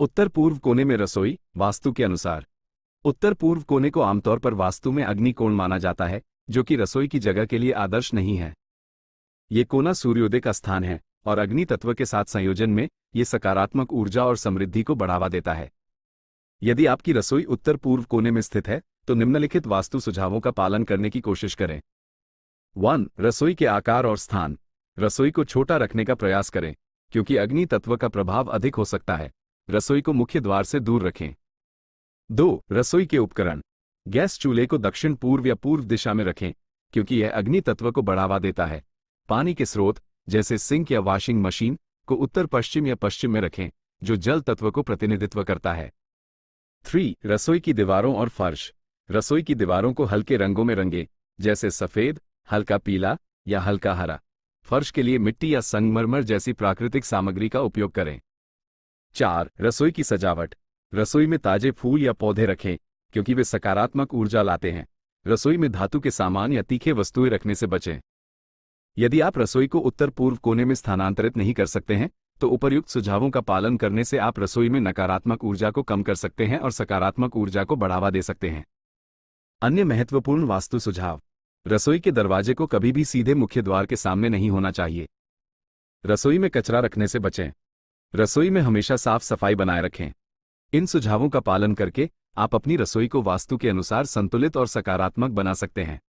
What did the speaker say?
उत्तर पूर्व कोने में रसोई। वास्तु के अनुसार उत्तर पूर्व कोने को आमतौर पर वास्तु में अग्निकोण माना जाता है, जो कि रसोई की जगह के लिए आदर्श नहीं है। ये कोना सूर्योदय का स्थान है और अग्नि तत्व के साथ संयोजन में ये सकारात्मक ऊर्जा और समृद्धि को बढ़ावा देता है। यदि आपकी रसोई उत्तर पूर्व कोने में स्थित है तो निम्नलिखित वास्तु सुझावों का पालन करने की कोशिश करें। 1. रसोई के आकार और स्थान। रसोई को छोटा रखने का प्रयास करें क्योंकि अग्नि तत्व का प्रभाव अधिक हो सकता है। रसोई को मुख्य द्वार से दूर रखें। 2. रसोई के उपकरण। गैस चूल्हे को दक्षिण पूर्व या पूर्व दिशा में रखें क्योंकि यह अग्नि तत्व को बढ़ावा देता है। पानी के स्रोत जैसे सिंक या वॉशिंग मशीन को उत्तर पश्चिम या पश्चिम में रखें, जो जल तत्व को प्रतिनिधित्व करता है। 3. रसोई की दीवारों और फर्श। रसोई की दीवारों को हल्के रंगों में रंगें, जैसे सफेद, हल्का पीला या हल्का हरा। फर्श के लिए मिट्टी या संगमरमर जैसी प्राकृतिक सामग्री का उपयोग करें। 4. रसोई की सजावट। रसोई में ताजे फूल या पौधे रखें क्योंकि वे सकारात्मक ऊर्जा लाते हैं। रसोई में धातु के सामान या तीखे वस्तुएं रखने से बचें। यदि आप रसोई को उत्तर पूर्व कोने में स्थानांतरित नहीं कर सकते हैं तो उपर्युक्त सुझावों का पालन करने से आप रसोई में नकारात्मक ऊर्जा को कम कर सकते हैं और सकारात्मक ऊर्जा को बढ़ावा दे सकते हैं। अन्य महत्वपूर्ण वास्तु सुझाव। रसोई के दरवाजे को कभी भी सीधे मुख्य द्वार के सामने नहीं होना चाहिए। रसोई में कचरा रखने से बचें। रसोई में हमेशा साफ सफाई बनाए रखें। इन सुझावों का पालन करके आप अपनी रसोई को वास्तु के अनुसार संतुलित और सकारात्मक बना सकते हैं।